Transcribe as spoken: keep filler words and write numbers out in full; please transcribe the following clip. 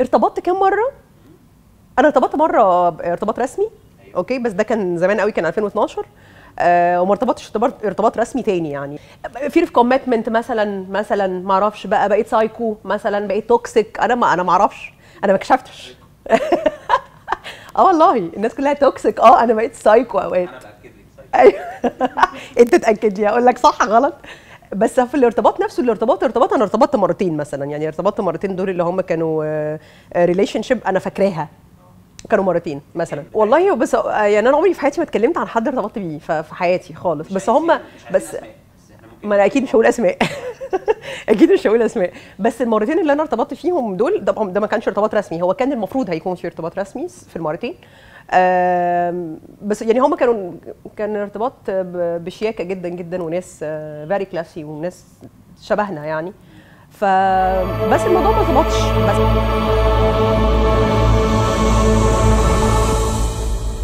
ارتبطت كام مره؟ انا ارتبطت مره ارتباط رسمي، اوكي، بس ده كان زمان قوي، كان ألفين واثناشر. آه وما ارتبطتش ارتباط رسمي تاني يعني. في ريف كوميتمنت مثلا، مثلا ما اعرفش بقى، بقيت سايكو مثلا، بقيت توكسيك. انا ما انا ما اعرفش، انا ما اكتشفتش. اه والله الناس كلها توكسيك، اه انا بقيت سايكو اوقات. انا بأكد لك سايكو. انت تاكد لي، اقول لك صح غلط. بس في الارتباط نفسه، الارتباط ارتباط انا ارتبطت مرتين مثلا، يعني ارتبطت مرتين، دول اللي هم كانوا ريليشن شيب انا فاكراها، كانوا مرتين مثلا والله. بس يعني انا عمري في حياتي ما اتكلمت عن حد ارتبطت بيه في حياتي خالص. بس هم بس ما انا اكيد مش هقول اسماء. اكيد مش هقول اسماء. بس المرتين اللي انا ارتبطت فيهم دول، ده, ده ما كانش ارتباط رسمي. هو كان المفروض هيكون في ارتباط رسمي في المرتين، بس يعني هم كانوا كان ارتباط بشياكه جدا جدا، وناس فيري كلاسي، وناس شبهنا يعني. فبس الموضوع ما ظبطش.